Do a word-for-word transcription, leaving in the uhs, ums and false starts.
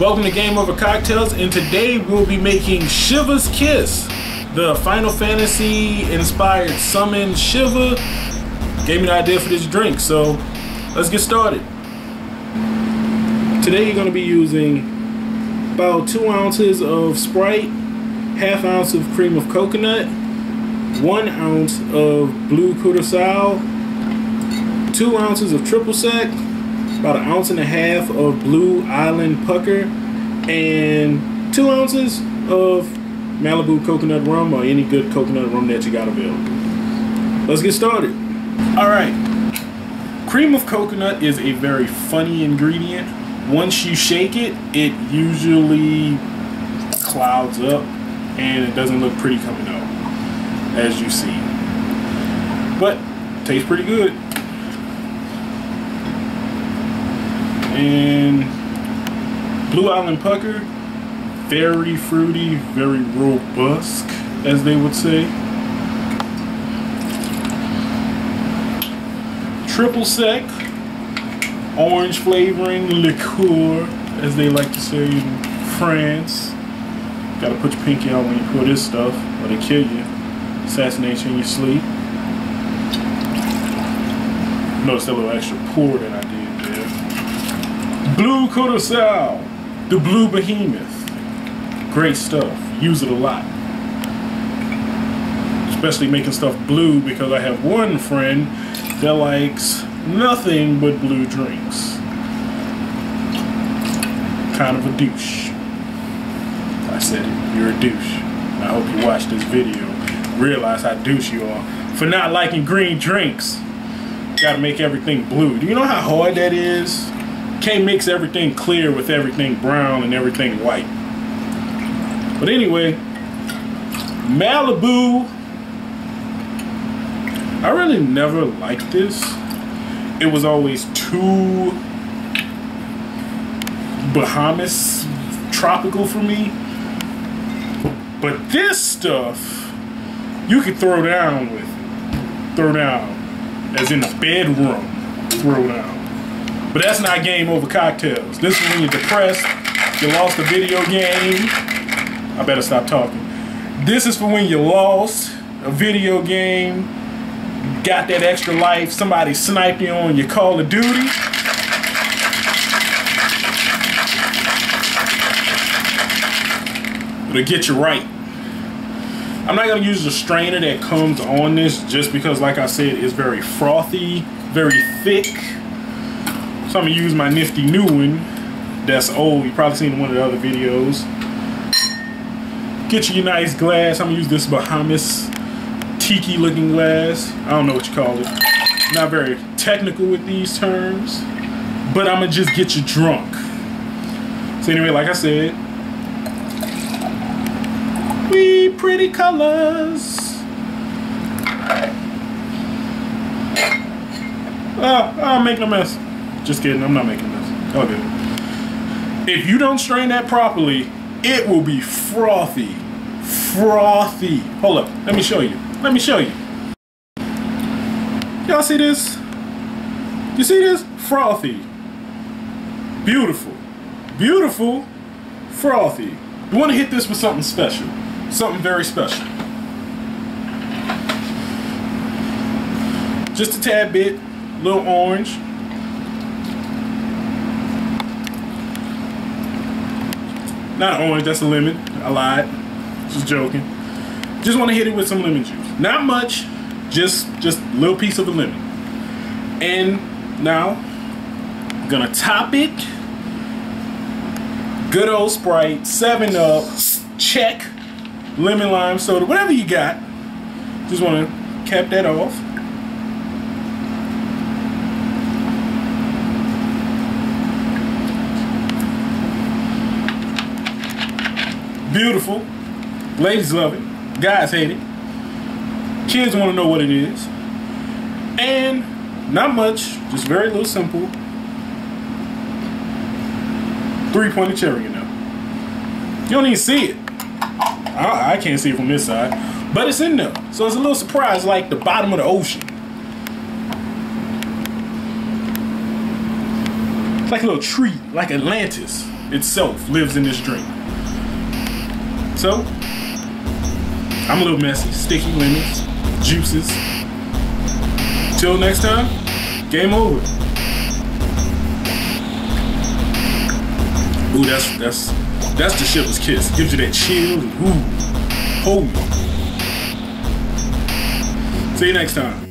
Welcome to Game Over Cocktails, and today we'll be making Shiva's Kiss, the Final Fantasy inspired Summon Shiva. Gave me the idea for this drink, so let's get started. Today you're going to be using about two ounces of Sprite, half ounce of Cream of Coconut, one ounce of Blue Curacao, two ounces of Triple Sec, about an ounce and a half of Blue Island Pucker, and two ounces of Malibu Coconut Rum or any good coconut rum that you got available. Let's get started. Alright, cream of coconut is a very funny ingredient. Once you shake it, it usually clouds up and it doesn't look pretty coming out, as you see. But tastes pretty good. And Blue Island Pucker, very fruity, very robust, as they would say. Triple Sec, orange flavoring liqueur, as they like to say in France. Gotta put your pinky out when you pour this stuff, or they kill you. Assassinate you in your sleep. Notice that little extra pour that I did. Blue Curacao, the Blue Behemoth. Great stuff. Use it a lot. Especially making stuff blue, because I have one friend that likes nothing but blue drinks. Kind of a douche. I said it. You're a douche. And I hope you watch this video. Realize how douche you are for not liking green drinks. Gotta make everything blue. Do you know how hard that is? Can't mix everything clear with everything brown and everything white. But anyway, Malibu. I really never liked this. It was always too Bahamas tropical for me. But this stuff, you could throw down with it. Throw down. As in the bedroom. Throw down. But that's not Game Over Cocktails. This is when you're depressed, you lost a video game. I better stop talking. This is for when you lost a video game, got that extra life, somebody sniped you on your Call of Duty. It'll get you right. I'm not gonna use the strainer that comes on this just because, like I said, it's very frothy, very thick. So I'm going to use my nifty new one that's old. You've probably seen it in one of the other videos. Get you your nice glass. I'm going to use this Bahamas tiki looking glass. I don't know what you call it. Not very technical with these terms. But I'm going to just get you drunk. So anyway, like I said. We pretty colors. Oh, I'm making a mess. Just kidding, I'm not making this. Okay. If you don't strain that properly, it will be frothy. Frothy. Hold up. Let me show you. Let me show you. Y'all see this? You see this? Frothy. Beautiful. Beautiful. Frothy. You want to hit this with something special. Something very special. Just a tad bit. A little orange. Not orange, that's a lemon. I lied. Just joking. Just want to hit it with some lemon juice. Not much, just just a little piece of a lemon. And now, I'm going to top it. Good old Sprite, seven up, check, lemon lime soda, whatever you got. Just want to cap that off. Beautiful. Ladies love it. Guys hate it. Kids want to know what it is. And not much, just very little simple. Three pointed cherry, you know. You don't even see it. I, I can't see it from this side. But it's in there. So it's a little surprise, like the bottom of the ocean. It's like a little treat, like Atlantis. itself lives in this drink. So, I'm a little messy. Sticky lemons, juices. Till next time, game over. Ooh, that's that's that's the Shiva's Kiss. Gives you that chill. Ooh, hold me. See you next time.